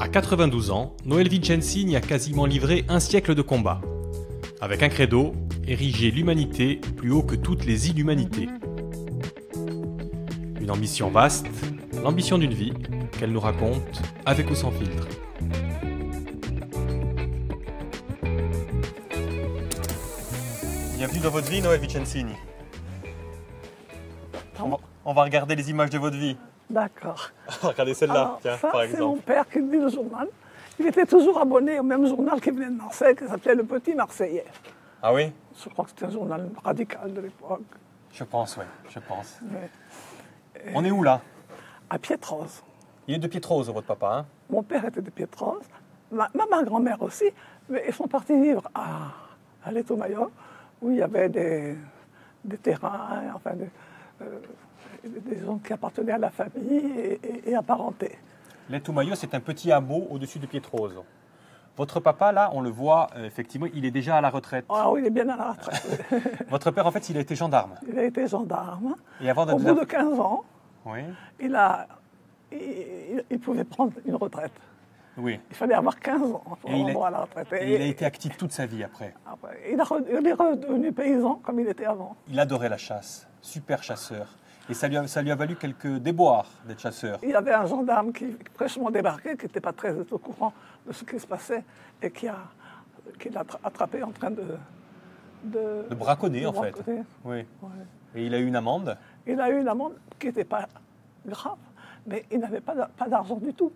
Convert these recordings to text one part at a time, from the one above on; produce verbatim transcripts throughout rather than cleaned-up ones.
À quatre-vingt-douze ans, Noëlle Vincensini a quasiment livré un siècle de combats. Avec un credo, ériger l'humanité plus haut que toutes les inhumanités. Une ambition vaste, l'ambition d'une vie, qu'elle nous raconte avec ou sans filtre. Bienvenue dans votre vie, Noëlle Vincensini. On va, on va regarder les images de votre vie. D'accord. Regardez celle-là, tiens, ça, par exemple. C'est mon père qui lit le journal. Il était toujours abonné au même journal qui venait de Marseille, qui s'appelait Le Petit Marseillais. Ah oui? Je crois que c'était un journal radical de l'époque. Je pense, oui, je pense. Mais, euh, on est où, là? À Pietrose. Il est de Pietrose, votre papa, hein? Mon père était de Pietrose, ma, ma, ma grand-mère aussi, mais ils sont partis vivre à, à l'Ettu Maiò, où il y avait des, des terrains, enfin, des, euh, des gens qui appartenaient à la famille et, et, et à parenté. L'Ettu Maiò, c'est un petit hameau au-dessus de Pietrose. Votre papa, là, on le voit, euh, effectivement, il est déjà à la retraite. Ah oui, il est bien à la retraite. Votre père, en fait, il a été gendarme. Il a été gendarme. Et avant Au bout de quinze ans, oui. il, a, il, il pouvait prendre une retraite. Oui. Il fallait avoir quinze ans pour avoir droit à la retraite. Et, et il a été actif toute sa vie après. après il, a, il est redevenu paysan comme il était avant. Il adorait la chasse, super chasseur. Et ça lui, a, ça lui a valu quelques déboires d'être chasseur. Il y avait un gendarme qui, fraîchement débarqué, qui n'était pas très au courant de ce qui se passait et qui, a, qui l'a attrapé en train de... De, de braconner, de en braconner. fait. Oui. Ouais. Et il a eu une amende. Il a eu une amende qui n'était pas grave, mais il n'avait pas, pas d'argent du tout.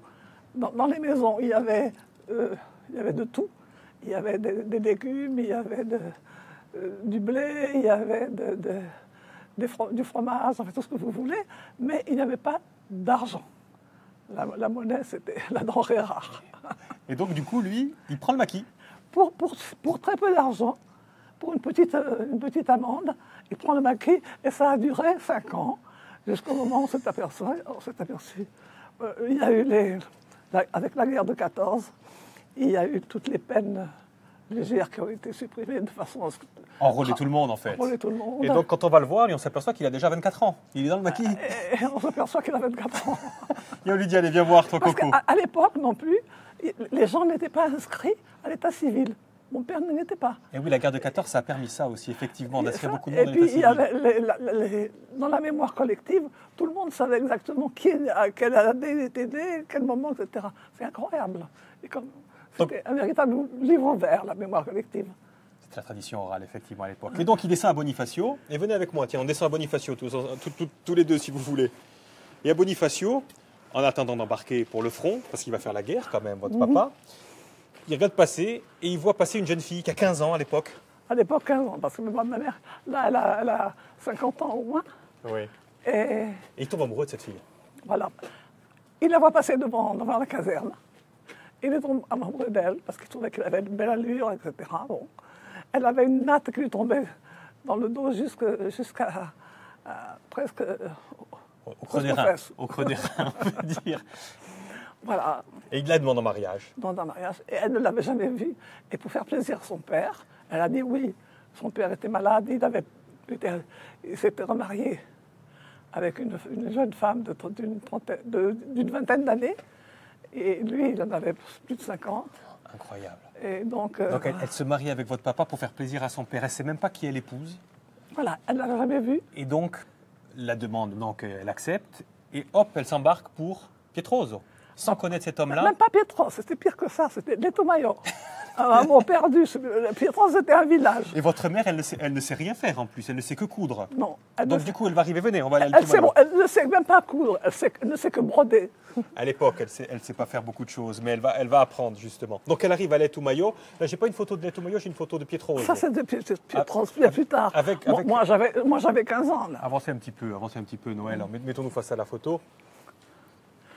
Dans, dans les maisons, il y, avait, euh, il y avait de tout. Il y avait des, des légumes, il y avait de, euh, du blé, il y avait de... de Des fro- du fromage, en fait, tout ce que vous voulez, mais il n'y avait pas d'argent. La, la monnaie, c'était la denrée rare. Et donc, du coup, lui, il prend le maquis. Pour, pour, pour très peu d'argent, pour une petite, une petite amende, il prend le maquis, et ça a duré cinq ans, jusqu'au moment où on s'est aperçu. On s'est aperçu. Euh, il y a eu, les, la, avec la guerre de quatorze, il y a eu toutes les peines... légères qui ont été supprimées de façon à ce que... Enrôler tout le monde, en fait. Enrôler tout le monde. Et donc, quand on va le voir, on s'aperçoit qu'il a déjà vingt-quatre ans. Il est dans le maquis. Et on s'aperçoit qu'il a vingt-quatre ans. Et on lui dit, allez, viens voir, toi, Parce Coco. Parce qu'à l'époque, non plus, les gens n'étaient pas inscrits à l'état civil. Mon père ne l'était pas. Et oui, la guerre de quatorze, ça a permis ça aussi, effectivement, d'inscrire beaucoup de monde à l'état civil. Et puis, il y avait les, les, les, dans la mémoire collective, tout le monde savait exactement qui, à quelle année il était né, quel moment, et cetera. C'est incroyable. Et comme... C'était un véritable livre vert, la mémoire collective. C'est la tradition orale, effectivement, à l'époque. Et donc, il descend à Bonifacio. Et venez avec moi, tiens, on descend à Bonifacio, tous, tous, tous, tous les deux, si vous voulez. Et à Bonifacio, en attendant d'embarquer pour le front, parce qu'il va faire la guerre, quand même, votre mm-hmm. papa, il regarde passer, et il voit passer une jeune fille qui a quinze ans à l'époque. À l'époque, quinze ans, parce que ma mère, là, elle a, elle a cinquante ans au moins. Oui. Et... et il tombe amoureux de cette fille. Voilà. Il la voit passer devant, devant la caserne. Il est tombé amoureux d'elle parce qu'il trouvait qu'elle avait une belle allure, et cetera. Bon. Elle avait une natte qui lui tombait dans le dos jusqu'à, jusqu'à à, presque au, au creux des reins. Au creux des reins, on peut dire. Voilà. Et il la demande en mariage. Demande en mariage. Et elle ne l'avait jamais vue. Et pour faire plaisir à son père, elle a dit oui. Son père était malade, il, avait, il s'était remarié avec une, une jeune femme de, d'une, trentaine, de, d'une vingtaine d'années. Et lui, il en avait plus de cinquante. Incroyable. Et donc, euh, donc elle, elle se marie avec votre papa pour faire plaisir à son père. Elle ne sait même pas qui elle épouse. Voilà, elle ne l'a jamais vu. Et donc, la demande, donc, elle accepte. Et hop, elle s'embarque pour Pietrose, sans ah, connaître cet homme-là. Même pas Pietrose, c'était pire que ça. C'était l'Ettu Maiò. Un mot perdu. Pietrose, c'était un village. Et votre mère, elle ne, sait, elle ne sait rien faire en plus. Elle ne sait que coudre. Non. Donc, sait... du coup, elle va arriver. Venez, on va aller elle, à l'Ettu Maiò. Sait, elle ne sait même pas coudre. Elle, sait, elle ne sait que broder. À l'époque, elle ne sait, elle sait pas faire beaucoup de choses, mais elle va, elle va apprendre, justement. Donc, elle arrive à l'Ettu Maiò. Là, je n'ai pas une photo de l'Ettu Maiò, j'ai une photo de Pietrose. Ça, c'est de Pietrose, bien plus tard. Avec, avec... Moi, j'avais, moi, j'avais quinze ans. Là. Avancez un petit peu, avancez un petit peu, Noël. Mm. Mettons-nous face à la photo.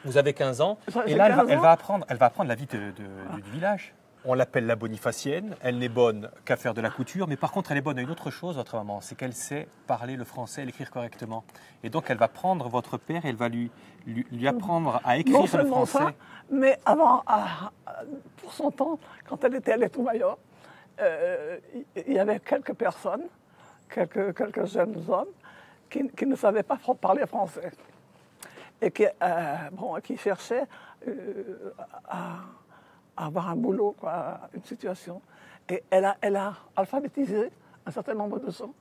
Vous avez quinze ans. J'avais et là, elle va, elle, va apprendre, elle va apprendre la vie de, de, ah. du village. On l'appelle la bonifacienne. Elle n'est bonne qu'à faire de la couture. Mais par contre, elle est bonne à une autre chose, votre maman. C'est qu'elle sait parler le français et l'écrire correctement. Et donc, elle va prendre votre père et elle va lui, lui, lui apprendre à écrire non seulement le français. Ça, mais avant, à, pour son temps, quand elle était à l'Ettu Maiò, euh, il y avait quelques personnes, quelques, quelques jeunes hommes, qui, qui ne savaient pas parler français. et qui, euh, bon, qui cherchait euh, à, à avoir un boulot, quoi, une situation. Et elle a, elle a alphabétisé un certain nombre de gens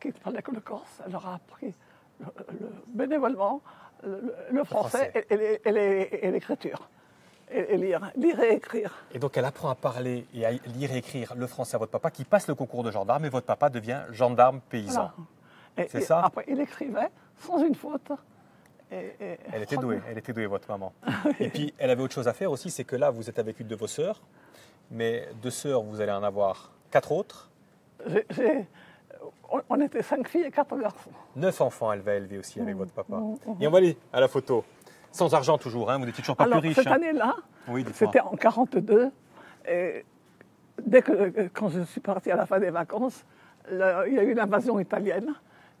qui ne parlaient que le corse. Elle leur a appris le, le, bénévolement le, le français, français. Et, et, et, et l'écriture. Et lire, lire et écrire. Et donc elle apprend à parler et à lire et écrire le français à votre papa, qui passe le concours de gendarme, et votre papa devient gendarme paysan. Voilà. C'est et ça. Après, il écrivait sans une faute. Et, et... Elle était douée, elle était douée, votre maman. Et puis elle avait autre chose à faire aussi, c'est que là vous êtes avec une de vos sœurs, mais deux sœurs, vous allez en avoir quatre autres. J'ai, j'ai... On était cinq filles et quatre garçons. Neuf enfants, elle va élever aussi avec mmh. votre papa. Mmh. Et on va aller à la photo. Sans argent toujours, hein, vous n'étiez toujours pas Alors, plus riche. Cette hein. année-là, oui, c'était en quarante-deux. Et dès que, quand je suis partie à la fin des vacances, le, il y a eu l'invasion italienne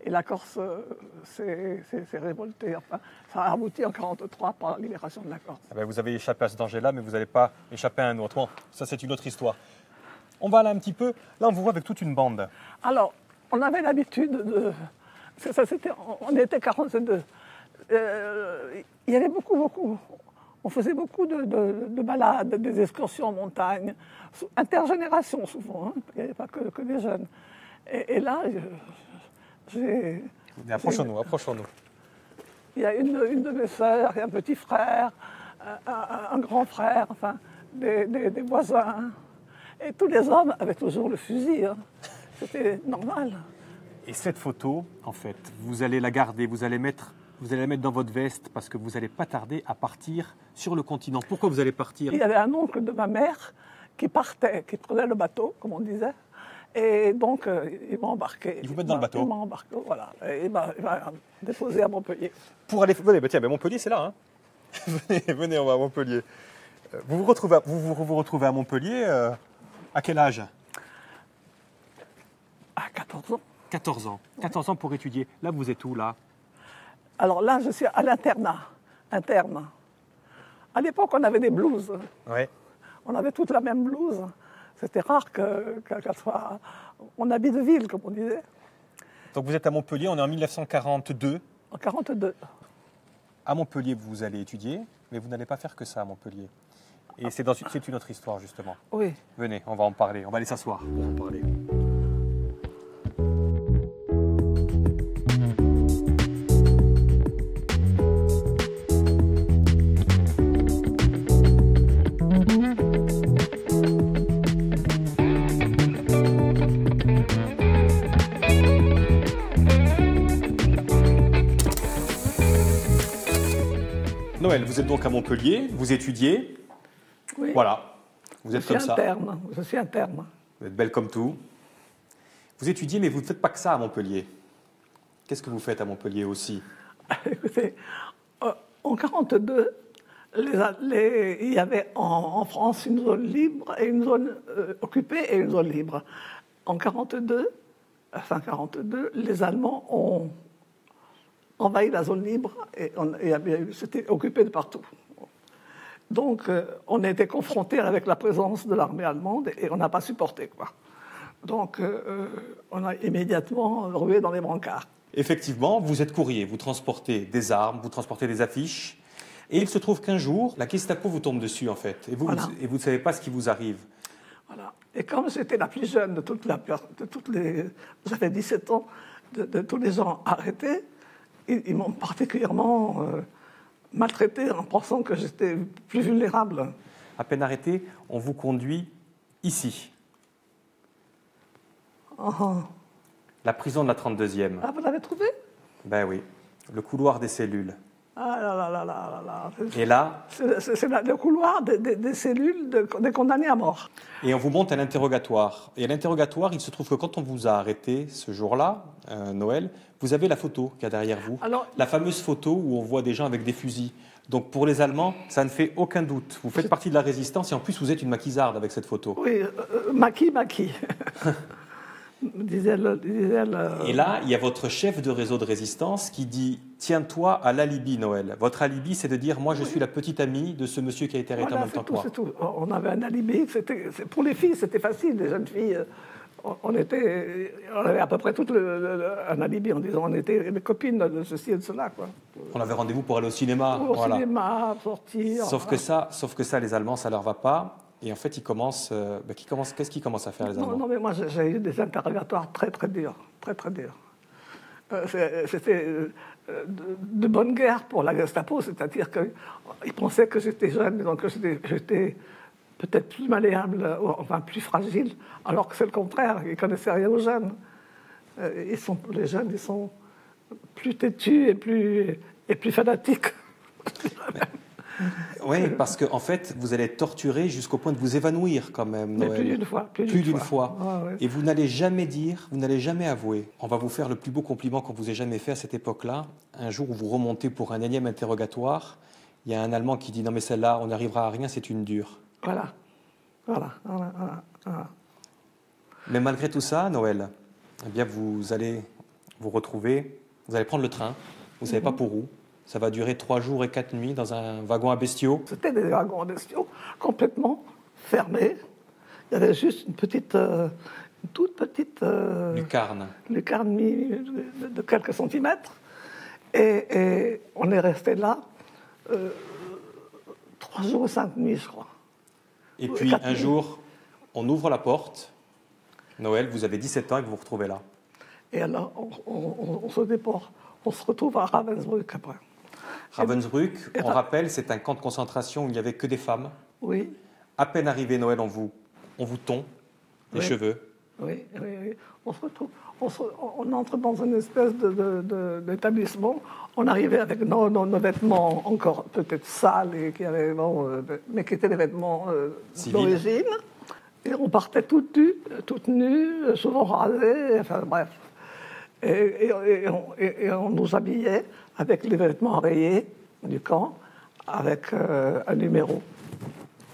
et la Corse euh, s'est, s'est, s'est révoltée. Enfin, ça a abouti en quarante-trois par la libération de la Corse. Ah ben vous avez échappé à ce danger-là, mais vous n'allez pas échapper à un autre. Bon, ça, c'est une autre histoire. On va aller un petit peu. Là, on vous voit avec toute une bande. Alors, on avait l'habitude de. Ça, c'était, on était quarante-deux. Euh, il y avait beaucoup, beaucoup. On faisait beaucoup de, de, de balades, des excursions en montagne, intergénération souvent, hein. Il n'y avait pas que, que des jeunes. Et, et là, je, j'ai... Mais approchons-nous, j'ai... approchons-nous. Il y a une, une de mes sœurs, un petit frère, un, un, un grand frère, enfin, des, des, des voisins. Et tous les hommes avaient toujours le fusil, hein. C'était normal. Et cette photo, en fait, vous allez la garder, vous allez mettre... Vous allez la mettre dans votre veste parce que vous n'allez pas tarder à partir sur le continent. Pourquoi vous allez partir ? Il y avait un oncle de ma mère qui partait, qui prenait le bateau, comme on disait. Et donc, euh, il m'a embarqué. Il vous met dans le bateau ? Il m'a embarqué, voilà. Et il m'a, il m'a déposé à Montpellier. Pour aller... Venez, bah tiens, mais Montpellier, c'est là. Hein. venez, venez, on va à Montpellier. Vous vous retrouvez à, vous, vous, vous retrouvez à Montpellier euh, à quel âge ? À quatorze ans. quatorze ans. quatorze ans pour étudier. Là, vous êtes où, là ? Alors là, je suis à l'internat, interne. À l'époque, on avait des blouses. Ouais. On avait toutes la même blouse. C'était rare que, qu'elle soit... On habite de ville, comme on disait. Donc vous êtes à Montpellier, on est en dix-neuf cent quarante-deux. En quarante-deux. À Montpellier, vous allez étudier, mais vous n'allez pas faire que ça à Montpellier. Et ah. c'est, dans, c'est une autre histoire, justement. Oui. Venez, on va en parler. On va aller s'asseoir pour en parler. Vous êtes donc à Montpellier, vous étudiez, oui. Voilà, vous êtes je comme ça. Interne. Je suis interne. Vous êtes belle comme tout. Vous étudiez, mais vous ne faites pas que ça à Montpellier. Qu'est-ce que vous faites à Montpellier aussi ? Écoutez, euh, en quarante-deux, les, les, il y avait en, en France une zone libre et une zone euh, occupée et une zone libre. En quarante-deux, enfin quarante-deux, les Allemands ont envahi la zone libre et, on, et c'était occupé de partout. Donc, euh, on a été confronté avec la présence de l'armée allemande et on n'a pas supporté, quoi. Donc, euh, on a immédiatement rué dans les brancards. Effectivement, vous êtes courrier, vous transportez des armes, vous transportez des affiches. Et il se trouve qu'un jour, la Gestapo vous tombe dessus, en fait. Et vous, voilà. vous, et vous ne savez pas ce qui vous arrive. Voilà. Et comme j'étais la plus jeune de toutes, la, de toutes les... J'avais dix-sept ans, de, de tous les gens arrêtés, ils m'ont particulièrement euh, maltraité en pensant que j'étais plus vulnérable. À peine arrêté, on vous conduit ici. Oh. La prison de la trente-deuxième. Ah, vous l'avez trouvée ? Ben oui, le couloir des cellules. Ah là là là là là. Et là ? C'est, c'est, c'est le couloir des, des, des cellules de, des condamnés à mort. Et on vous monte à l'interrogatoire. Et à l'interrogatoire, il se trouve que quand on vous a arrêté ce jour-là, euh, Noël, vous avez la photo qu'il y a derrière vous. Alors, la fameuse photo où on voit des gens avec des fusils. Donc pour les Allemands, ça ne fait aucun doute. Vous faites partie de la résistance et en plus vous êtes une maquisarde avec cette photo. Oui, euh, maquis, maquis. Disait le, disait le... Et là, il y a votre chef de réseau de résistance qui dit « Tiens-toi à l'alibi, Noël ». Votre alibi, c'est de dire « Moi, je oui. suis la petite amie de ce monsieur qui a été arrêté voilà, en même temps tout, que moi ». On avait un alibi. C'était, pour les filles, c'était facile. Les jeunes filles, on était, on avait à peu près tout le, le, le, un alibi en disant on était des copines de ceci et de cela, quoi. On avait rendez-vous pour aller au cinéma. Au voilà. cinéma, sortir. Sauf voilà. que ça, sauf que ça, les Allemands, ça leur va pas. Et en fait, ils commencent. Euh, bah, qui commence, qu'est-ce qu'ils commencent à faire, les Allemands? Non, non, mais moi, j'ai eu des interrogatoires très, très durs, très, très durs. Euh, c'était euh, de, de bonne guerre pour la Gestapo, c'est-à-dire qu'ils pensaient que j'étais jeune, donc que j'étais, j'étais peut-être plus malléable, enfin plus fragile, alors que c'est le contraire. Ils connaissaient rien aux jeunes. Euh, ils sont, les jeunes, ils sont plus têtus et plus et plus fanatiques. Oui, parce qu'en en fait, vous allez être torturé jusqu'au point de vous évanouir quand même, Noëlle. Mais plus d'une fois. Plus, plus d'une, d'une fois. fois. Ah, ouais. Et vous n'allez jamais dire, vous n'allez jamais avouer. On va vous faire le plus beau compliment qu'on vous ait jamais fait à cette époque-là. Un jour où vous remontez pour un énième interrogatoire, il y a un Allemand qui dit « Non mais celle-là, on n'arrivera à rien, c'est une dure. » Voilà. Voilà. Voilà. Voilà. Voilà. Mais malgré tout ça, Noëlle, eh bien vous allez vous retrouver, vous allez prendre le train, vous ne savez mm-hmm. pas pour où. Ça va durer trois jours et quatre nuits dans un wagon à bestiaux. C'était des wagons à bestiaux complètement fermés. Il y avait juste une petite, euh, une toute petite euh, lucarne, lucarne de, de quelques centimètres. Et, et on est resté là euh, trois jours et cinq nuits, je crois. Et puis quatre un nuits. Jour, on ouvre la porte. Noëlle, vous avez dix-sept ans et vous vous retrouvez là. Et alors, on, on, on, on se déporte. On se retrouve à Ravensbrück après. Ravensbrück, on rappelle, c'est un camp de concentration où il n'y avait que des femmes. Oui. À peine arrivé Noëlle, on vous, on vous tond les oui. cheveux. Oui, oui, oui. On se retrouve, on, se, on entre dans une espèce de, de, de, d'établissement. On arrivait avec nos, nos, nos vêtements encore peut-être sales, et qui avaient, bon, mais qui étaient des vêtements euh, d'origine. Et on partait toutes nues, toutes nues, souvent rasées, enfin bref. Et, et, et, on, et, et on nous habillait avec les vêtements rayés du camp, avec euh, un numéro.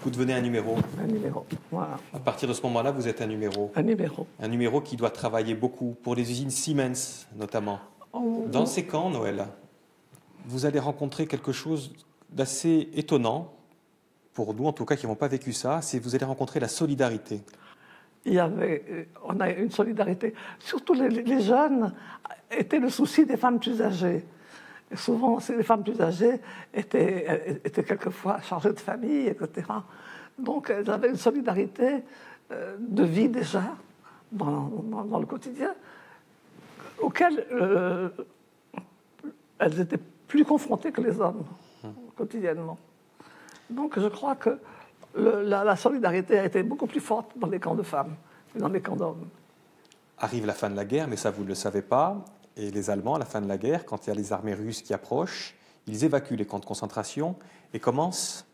Vous devenez un numéro. Un numéro, voilà. À partir de ce moment-là, vous êtes un numéro. Un numéro. Un numéro qui doit travailler beaucoup, pour les usines Siemens notamment. Oh, Dans oui. ces camps, Noëlle, vous allez rencontrer quelque chose d'assez étonnant, pour nous en tout cas qui n'avons pas vécu ça, c'est que vous allez rencontrer la solidarité. Il y avait, on a une solidarité. Surtout les, les jeunes étaient le souci des femmes plus âgées. Et souvent, ces femmes plus âgées étaient, étaient quelquefois chargées de famille, et cetera. Donc, elles avaient une solidarité de vie déjà dans, dans, dans le quotidien, auquel euh, elles étaient plus confrontées que les hommes quotidiennement. Donc, je crois que Le, la, la solidarité a été beaucoup plus forte dans les camps de femmes que dans les camps d'hommes. Arrive la fin de la guerre, mais ça, vous ne le savez pas. Et les Allemands, à la fin de la guerre, quand il y a les armées russes qui approchent, ils évacuent les camps de concentration et commencent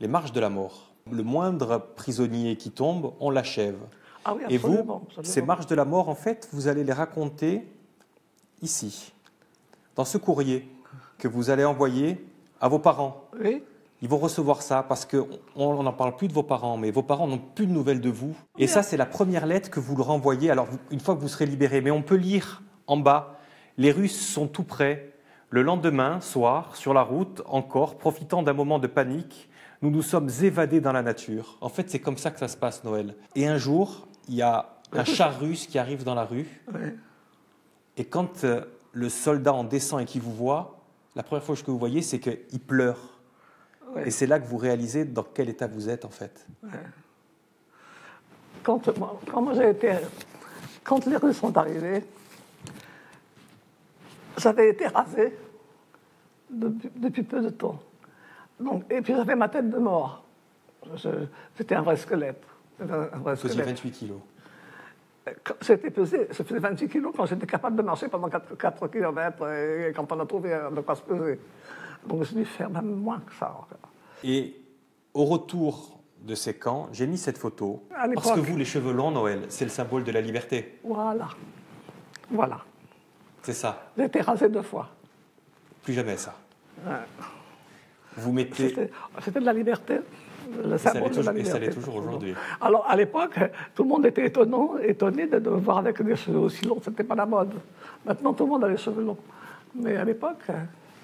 les marches de la mort. Le moindre prisonnier qui tombe, on l'achève. Ah oui, absolument, et vous, absolument. Ces marches de la mort, en fait, vous allez les raconter ici, dans ce courrier que vous allez envoyer à vos parents. Oui. Ils vont recevoir ça parce qu'on n'en parle plus de vos parents, mais vos parents n'ont plus de nouvelles de vous. Et ça, c'est la première lettre que vous leur renvoyez, alors une fois que vous serez libérés. Mais on peut lire en bas « Les Russes sont tout près. Le lendemain, soir, sur la route, encore, profitant d'un moment de panique, nous nous sommes évadés dans la nature. » En fait, c'est comme ça que ça se passe, Noëlle. Et un jour, il y a un char russe qui arrive dans la rue. Ouais. Et quand le soldat en descend et qu'il vous voit, la première fois que vous voyez, c'est qu'il pleure. Ouais. Et c'est là que vous réalisez dans quel état vous êtes, en fait. Ouais. Quand, moi, quand, moi, j'ai été, quand les Russes sont arrivés, j'avais été rasée depuis, depuis peu de temps. Donc, et puis j'avais ma tête de mort. Je, j'étais un vrai squelette. Un vrai squelette. Vous faisiez vingt-huit kilos. J'étais pesée, je faisais vingt-huit kilos quand j'étais capable de marcher pendant quatre kilomètres et quand on a trouvé de quoi se peser. Donc je dû faire même moins que ça. Et au retour de ces camps, j'ai mis cette photo. Parce que vous, les cheveux longs, Noëlle, c'est le symbole de la liberté. Voilà. Voilà. C'est ça. J'ai été rasée deux fois. Plus jamais ça. Ouais. Vous mettez. C'était, c'était de la liberté. Le symbole de la liberté. Et ça l'est toujours aujourd'hui. Alors à l'époque, tout le monde était étonnant, étonné de me voir avec des cheveux aussi longs. C'était pas la mode. Maintenant, tout le monde a les cheveux longs. Mais à l'époque.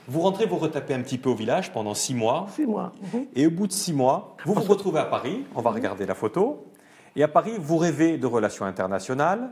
Vous rentrez, vous retapez un petit peu au village pendant six mois. Six mois. Mmh. Et au bout de six mois, vous vous retrouvez à Paris. On va regarder la photo. Et à Paris, vous rêvez de relations internationales.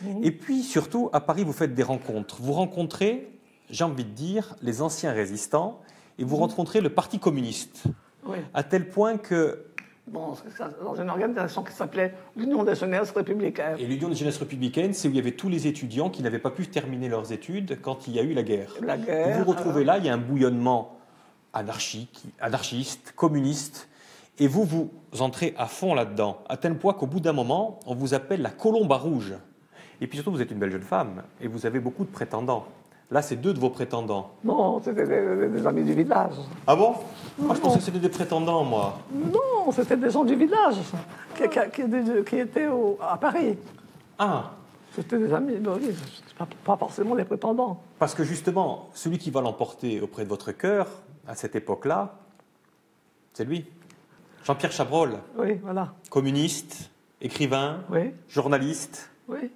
Mmh. Et puis, surtout, à Paris, vous faites des rencontres. Vous rencontrez, j'ai envie de dire, les anciens résistants, et vous mmh. rencontrez le Parti communiste. Oui. À tel point que... Bon, ça, dans une organisation qui s'appelait l'Union des jeunesses républicaines. Et l'Union des jeunesses républicaines, c'est où il y avait tous les étudiants qui n'avaient pas pu terminer leurs études quand il y a eu la guerre. La guerre. Vous vous retrouvez euh... là, il y a un bouillonnement anarchique, anarchiste, communiste, et vous, vous entrez à fond là-dedans, à tel point qu'au bout d'un moment, on vous appelle la colombe à rouge. Et puis surtout, vous êtes une belle jeune femme, et vous avez beaucoup de prétendants. Là, c'est deux de vos prétendants. Non, c'était des, des amis du village. Ah bon? Moi, je pensais que c'était des prétendants, moi. Non, c'était des gens du village qui, qui, qui étaient au, à Paris. Ah. C'était des amis, pas, pas forcément des prétendants. Parce que justement, celui qui va l'emporter auprès de votre cœur, à cette époque-là, c'est lui. Jean-Pierre Chabrol. Oui, voilà. Communiste, écrivain, oui. Journaliste. Oui.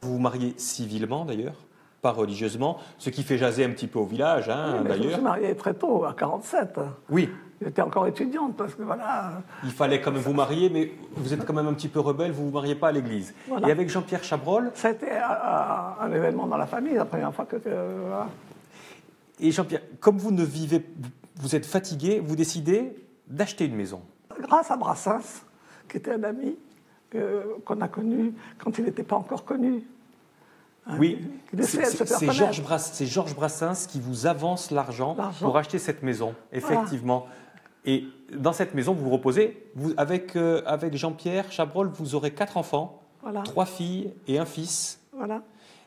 Vous vous mariez civilement, d'ailleurs, pas religieusement, ce qui fait jaser un petit peu au village, hein, oui, d'ailleurs. Je me suis mariée très tôt, à quarante-sept. Oui. J'étais encore étudiante, parce que voilà... Il fallait quand même vous marier, mais vous êtes quand même un petit peu rebelle, vous ne vous mariez pas à l'église. Voilà. Et avec Jean-Pierre Chabrol... C'était un événement dans la famille, la première fois que... Voilà. Et Jean-Pierre, comme vous ne vivez... Vous êtes fatigué, vous décidez d'acheter une maison. Grâce à Brassens, qui était un ami euh, qu'on a connu quand il n'était pas encore connu. Oui, c'est, c'est, Georges Brass, c'est Georges Brassens qui vous avance l'argent, l'argent. pour acheter cette maison, effectivement. Voilà. Et dans cette maison, vous vous reposez. Vous, avec, euh, avec Jean-Pierre Chabrol, vous aurez quatre enfants, voilà. trois filles et un fils. Voilà.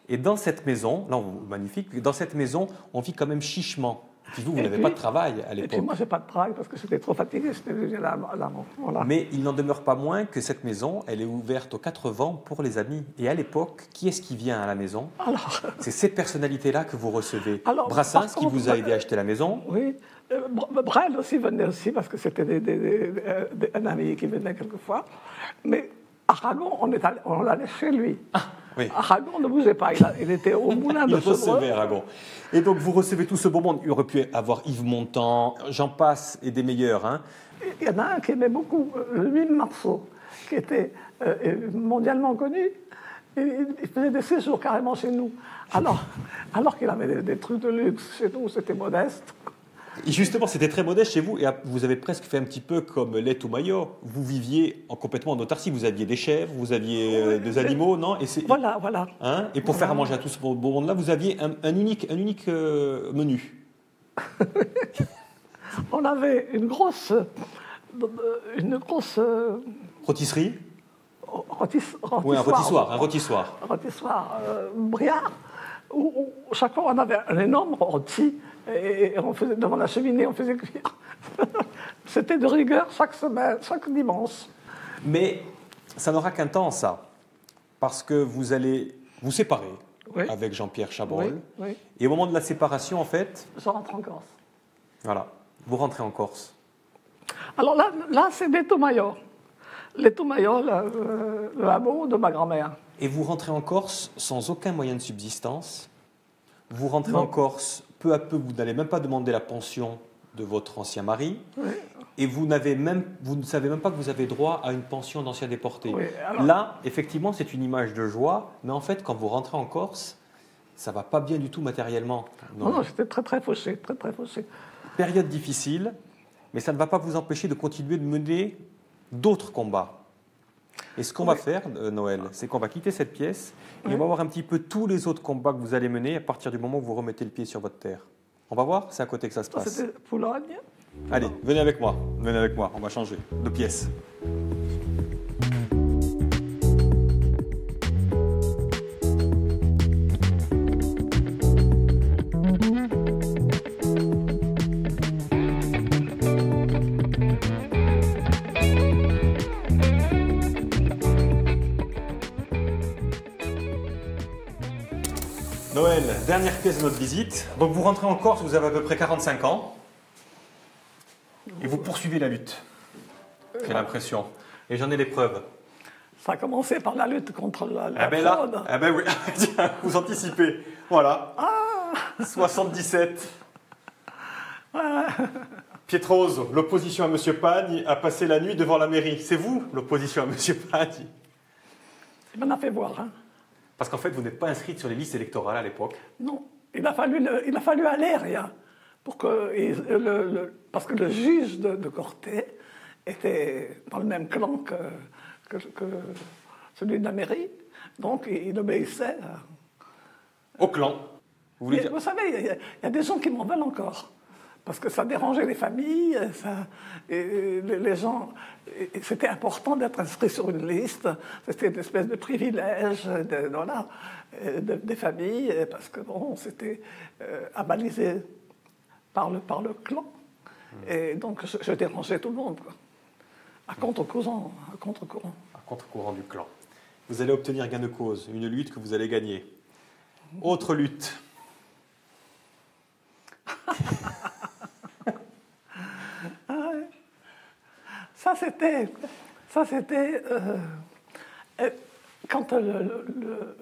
Et dans cette maison, là, magnifique, dans cette maison, on vit quand même chichement. Puis vous, vous et n'avez puis, pas de travail à l'époque. Et puis moi, je n'ai pas de travail parce que j'étais trop fatigué. J'étais là, là, voilà. Mais il n'en demeure pas moins que cette maison, elle est ouverte aux quatre vents pour les amis. Et à l'époque, qui est-ce qui vient à la maison? Alors... C'est ces personnalités-là que vous recevez. Alors, Brassens, contre, qui vous a aidé à acheter la maison. Oui. Brel aussi venait aussi parce que c'était des, des, des, des, un ami qui venait quelquefois. Mais Aragon, on, est allé, on l'allait chez lui. Ah. Oui. Aragon ne bougeait pas, il, a, il était au moulin de Chabrol. Il recevait Aragon. Et donc vous recevez tout ce beau monde. Il aurait pu avoir Yves Montand, j'en passe, et des meilleurs. Hein. Il y en a un qui aimait beaucoup, Yves Marceau, qui était euh, mondialement connu. Il, il faisait des séjours carrément chez nous. Alors, alors qu'il avait des, des trucs de luxe chez nous, c'était modeste. Et justement, c'était très modeste chez vous, et vous avez presque fait un petit peu comme l'Ettu Maiò. Vous viviez en, complètement en autarcie. Vous aviez des chèvres, vous aviez euh, des animaux, non? Et c'est, voilà, voilà. Hein? Et pour voilà. faire à manger à tout ce beau monde-là, vous aviez un, un unique, un unique euh, menu. On avait une grosse, une grosse euh... rôtisserie. Rôtis, rôtissoir. Oui, un rôtissoir, un rôtissoir. Rôtissoir, euh, Briard. Où, où chaque fois on avait un énorme rôti et on faisait devant la cheminée, on faisait cuire. C'était de rigueur chaque semaine, chaque dimanche. Mais ça n'aura qu'un temps, ça, parce que vous allez vous séparer oui. avec Jean-Pierre Chabrol. Oui, oui. Et au moment de la séparation, en fait, je rentre en Corse. Voilà, vous rentrez en Corse. Alors là, là c'est l'Ettu Maiò, l'Ettu Maiò, le, le hameau de ma grand-mère. Et vous rentrez en Corse sans aucun moyen de subsistance. Vous rentrez non. en Corse, peu à peu, vous n'allez même pas demander la pension de votre ancien mari. Oui. Et vous, n'avez même, vous ne savez même pas que vous avez droit à une pension d'ancien déporté. Oui, alors... Là, effectivement, c'est une image de joie. Mais en fait, quand vous rentrez en Corse, ça ne va pas bien du tout matériellement. Non, non, non c'était très, très fauché, très, très fauché. Période difficile, mais ça ne va pas vous empêcher de continuer de mener d'autres combats. Et ce qu'on oui. va faire, euh, Noëlle, c'est qu'on va quitter cette pièce et oui. on va voir un petit peu tous les autres combats que vous allez mener à partir du moment où vous remettez le pied sur votre terre. On va voir, c'est à côté que ça se passe. C'était Pologne. Allez, venez avec moi, venez avec moi, on va changer de pièce. Dernière pièce de notre visite. Donc vous rentrez en Corse, vous avez à peu près quarante-cinq ans et vous poursuivez la lutte, j'ai l'impression. Et j'en ai les preuves. Ça a commencé par la lutte contre la, la eh ben fraude. Là, eh ben oui, vous anticipez. Voilà. Ah soixante-dix-sept. Ah. Pietrose, l'opposition à M. Pagne a passé la nuit devant la mairie. C'est vous, l'opposition à M. Pagne. Il m'en a fait voir. Hein. Parce qu'en fait, vous n'êtes pas inscrite sur les listes électorales à l'époque. Non. Il a fallu, le, il a fallu aller rien. Pour que, et le, le, parce que le juge de, de Corté était dans le même clan que, que, que celui de la mairie. Donc, il obéissait. À... Au clan. Vous voulez dire... Vous savez, il y, y a des gens qui m'en veulent encore. Parce que ça dérangeait les familles, ça, et les gens. C'était important d'être inscrit sur une liste. C'était une espèce de privilège de, voilà, de, des familles, parce que bon, c'était euh, avalisé par le, par le clan. Mmh. Et donc, je, je dérangeais tout le monde, quoi. À contre-courant. À contre-courant. À contre-courant du clan. Vous allez obtenir gain de cause, une lutte que vous allez gagner. Mmh. Autre lutte. Ça, c'était, ça, c'était euh, quand le, le, le,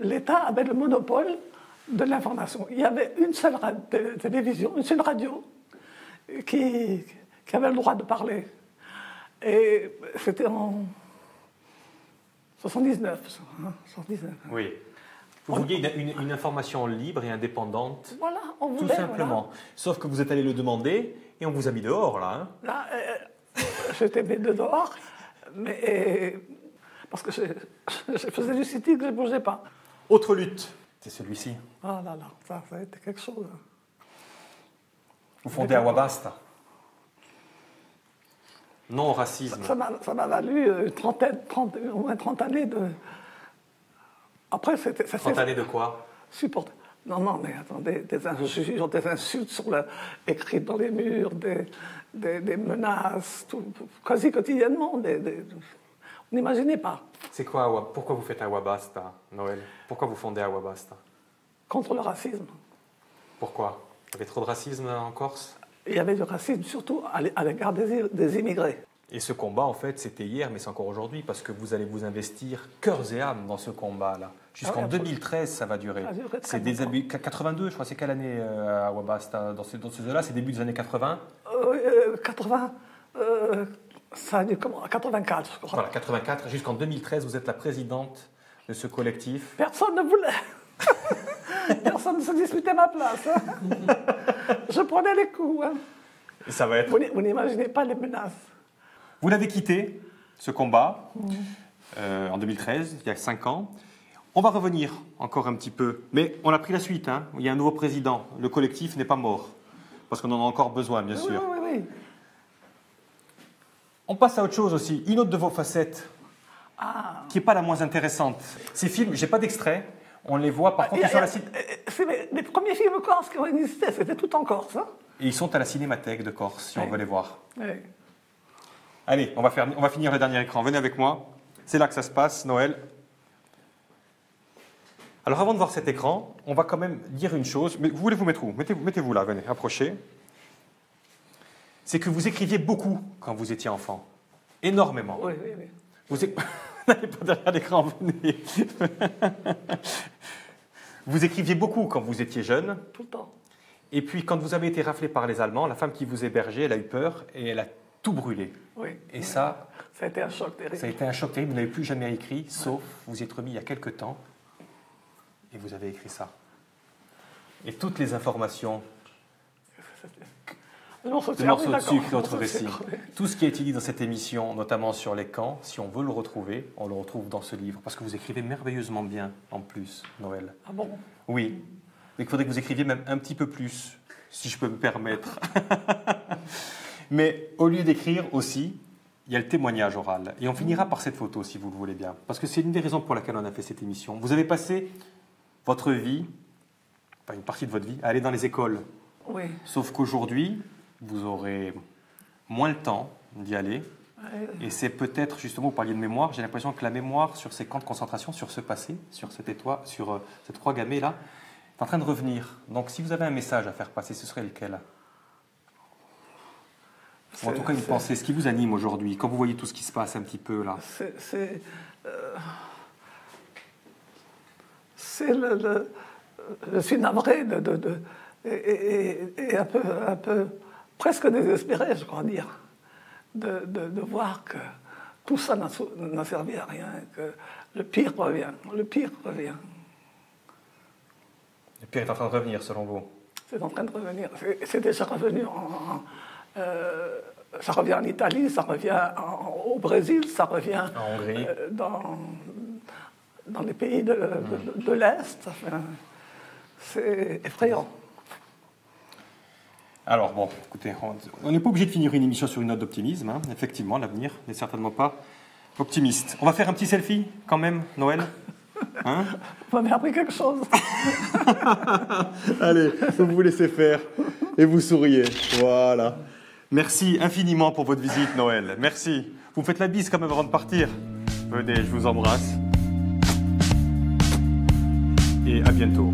l'État avait le monopole de l'information. Il y avait une seule radio, télévision, une seule radio qui, qui avait le droit de parler. Et c'était en soixante-dix-neuf. Hein, soixante-dix-neuf. Oui. Vous vouliez une, une, une information libre et indépendante, voilà, on voulait, tout simplement. Voilà. Sauf que vous êtes allé le demander et on vous a mis dehors, là. Hein. Là, euh, j'étais mis de dehors, mais parce que je, je faisais du sitting, je ne bougeais pas. Autre lutte, c'est celui-ci. Ah là là, ça, ça a été quelque chose. Vous fondez Ava Basta. Non au racisme. Ça, ça, m'a, ça m'a valu euh, trente, trente, au moins trente années de... Après, c'était... Ça, trente années de quoi? Supporté. Non, non, mais attendez, des injures, des insultes sur le, écrites dans les murs, des, des, des menaces, tout, quasi quotidiennement. Des, des, on n'imaginait pas. C'est quoi, pourquoi vous faites Ava Basta, Noëlle? Pourquoi vous fondez Ava Basta? Contre le racisme. Pourquoi? Il y avait trop de racisme en Corse? Il y avait du racisme surtout à l'égard des, des immigrés. Et ce combat, en fait, c'était hier, mais c'est encore aujourd'hui, parce que vous allez vous investir cœurs et âme dans ce combat-là. Jusqu'en ah oui, deux mille treize, ça va durer. Ça va durer c'est des années quatre-vingt-deux, je crois. C'est quelle année euh, à Ava Basta? Dans ce, dans ce là, c'est début des années quatre-vingts. Euh, quatre-vingts, euh, ça a dû comment? quatre-vingt-quatre, je crois. Voilà, quatre-vingt-quatre. Jusqu'en deux mille treize, vous êtes la présidente de ce collectif. Personne ne voulait. Personne ne se disputait ma place. Hein. Je prenais les coups. Hein. Et ça va être. Vous n'imaginez pas les menaces. Vous l'avez quitté, ce combat, mmh. euh, en deux mille treize, il y a cinq ans. On va revenir encore un petit peu, mais on a pris la suite. Hein. Il y a un nouveau président. Le collectif n'est pas mort, parce qu'on en a encore besoin, bien oui, sûr. Oui, oui, oui. On passe à autre chose aussi, une autre de vos facettes, ah. qui n'est pas la moins intéressante. Ces films, je n'ai pas d'extrait, on les voit par ah, contre a, sur a, la cité. C'est les, les premiers films corse qui ont existé, c'était tout en Corse. Hein. Et ils sont à la Cinémathèque de Corse, si oui. on veut les voir. Oui. Allez, on va, faire, on va finir le dernier écran. Venez avec moi. C'est là que ça se passe, Noëlle. Alors, avant de voir cet écran, on va quand même dire une chose. Mais vous voulez vous mettre où? Mettez-vous, mettez-vous là, venez, approchez. C'est que vous écriviez beaucoup quand vous étiez enfant. Énormément. Oui, oui, oui. Vous é... N'allez pas derrière l'écran, venez. Vous écriviez beaucoup quand vous étiez jeune. Tout le temps. Et puis, quand vous avez été raflé par les Allemands, la femme qui vous hébergeait, elle a eu peur et elle a tout brûlé. Oui. Et ça... Ça a été un choc terrible. Ça a été un choc terrible. Vous n'avez plus jamais écrit, sauf vous y êtes remis il y a quelque temps. Et vous avez écrit ça. Et toutes les informations... Le morceau de sucre, notre récit. Tout ce qui est étudié dans cette émission, notamment sur les camps, si on veut le retrouver, on le retrouve dans ce livre. Parce que vous écrivez merveilleusement bien, en plus, Noëlle. Ah bon? Oui. Il faudrait que vous écriviez même un petit peu plus, si je peux me permettre. Mais au lieu d'écrire aussi, il y a le témoignage oral. Et on finira par cette photo, si vous le voulez bien. Parce que c'est l'une des raisons pour laquelle on a fait cette émission. Vous avez passé votre vie, enfin une partie de votre vie, à aller dans les écoles. Oui. Sauf qu'aujourd'hui, vous aurez moins le temps d'y aller. Et c'est peut-être, justement, vous parliez de mémoire, j'ai l'impression que la mémoire sur ces camps de concentration, sur ce passé, sur cet étoile, sur cette croix gammée-là, est en train de revenir. Donc si vous avez un message à faire passer, ce serait lequel ? En tout cas, une pensée. Ce qui vous anime aujourd'hui, quand vous voyez tout ce qui se passe un petit peu là. C'est, c'est, euh, c'est le, le. Je suis navré de, de, de et, et, et un peu, un peu, presque désespéré, je crois dire, de, de, de voir que Tout ça n'a servi à rien. Que le pire revient. Le pire revient. Le pire est en train de revenir, selon vous? C'est en train de revenir. C'est, c'est déjà revenu. En, en, euh, ça revient en Italie, ça revient en, au Brésil, ça revient en Hongrie. Euh, dans, dans les pays de, de, de l'Est. Enfin, c'est effrayant. Alors bon, écoutez, on n'est pas obligé de finir une émission sur une note d'optimisme. Hein. Effectivement, l'avenir n'est certainement pas optimiste. On va faire un petit selfie quand même, Noël. Hein, vous m'avez appris quelque chose. Allez, vous vous laissez faire et vous souriez. Voilà. Merci infiniment pour votre visite, Noël. Merci. Vous me faites la bise quand même avant de partir. Venez, je vous embrasse. Et à bientôt.